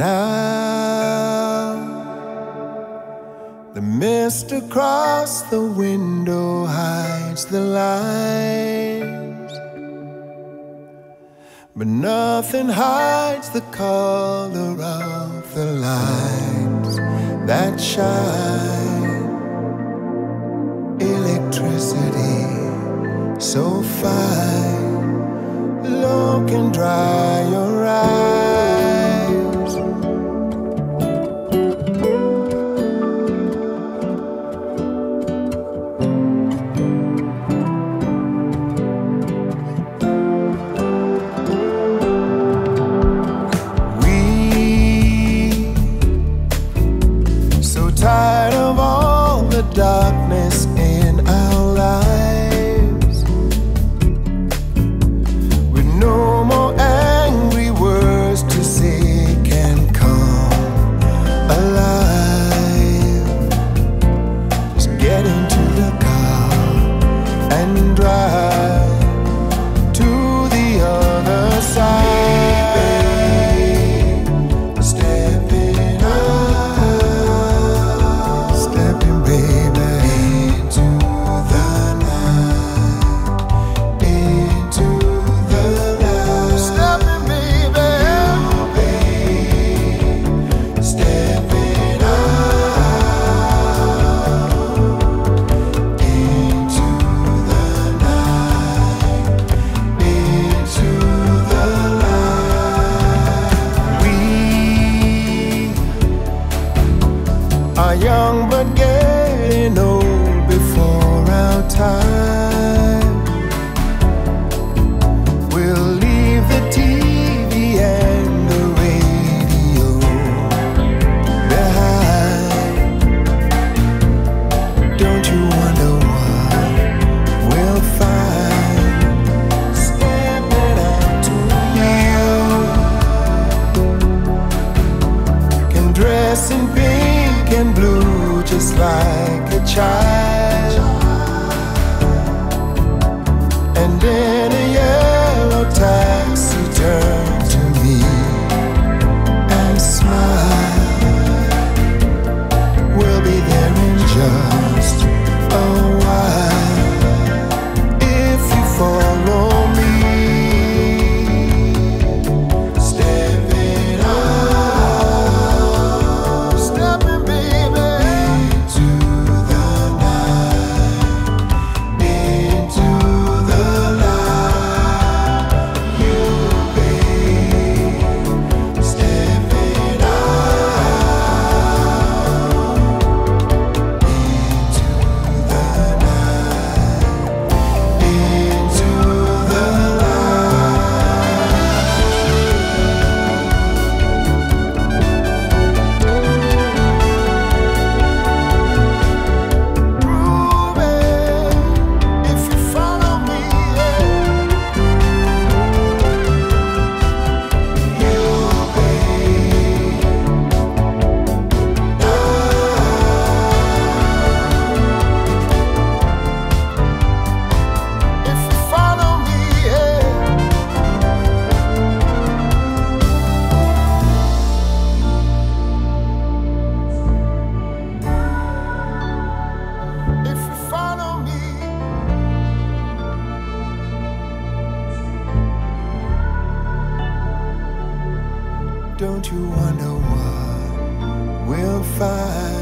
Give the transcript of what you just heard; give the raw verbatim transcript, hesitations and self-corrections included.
now. The mist across the window hides the light, but nothing hides the color of the lights that shine. Electricity so fine, look and dry your eyes. We so tired of all the darkness in our lives. Are young but getting old before our time. We'll leave the T V and the radio behind. Don't you wonder what we'll find stepping out to you? Can dress in pink and blue just like a child, and in a yellow taxi turn to me and smile. We'll be there in just a while if you follow me. Don't you wonder what we'll find?